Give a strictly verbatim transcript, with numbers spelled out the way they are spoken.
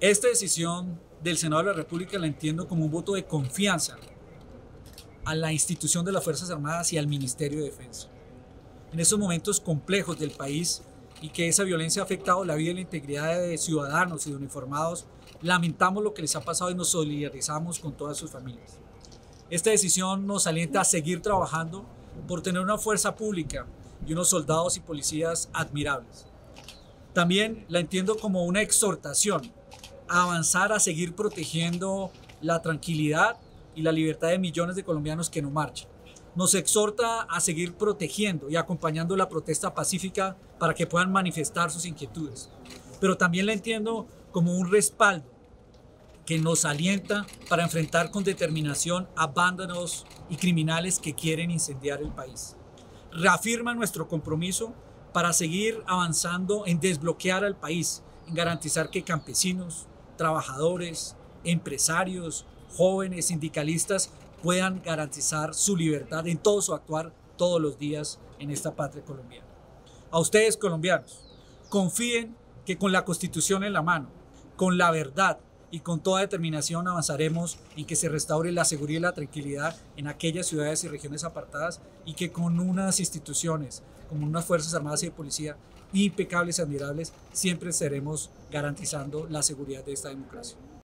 Esta decisión del Senado de la República la entiendo como un voto de confianza a la institución de las Fuerzas Armadas y al Ministerio de Defensa. En estos momentos complejos del país y que esa violencia ha afectado la vida y la integridad de ciudadanos y de uniformados, lamentamos lo que les ha pasado y nos solidarizamos con todas sus familias. Esta decisión nos alienta a seguir trabajando por tener una fuerza pública y unos soldados y policías admirables. También la entiendo como una exhortación a avanzar, a seguir protegiendo la tranquilidad y la libertad de millones de colombianos que no marchan. Nos exhorta a seguir protegiendo y acompañando la protesta pacífica para que puedan manifestar sus inquietudes. Pero también la entiendo como un respaldo que nos alienta para enfrentar con determinación a vándalos y criminales que quieren incendiar el país. Reafirma nuestro compromiso para seguir avanzando en desbloquear al país, en garantizar que campesinos, trabajadores, empresarios, jóvenes, sindicalistas puedan garantizar su libertad en todo su actuar todos los días en esta patria colombiana. A ustedes, colombianos, confíen que con la Constitución en la mano, con la verdad y con toda determinación avanzaremos en que se restaure la seguridad y la tranquilidad en aquellas ciudades y regiones apartadas y que con unas instituciones, como unas Fuerzas Armadas y de Policía impecables y admirables, siempre estaremos garantizando la seguridad de esta democracia.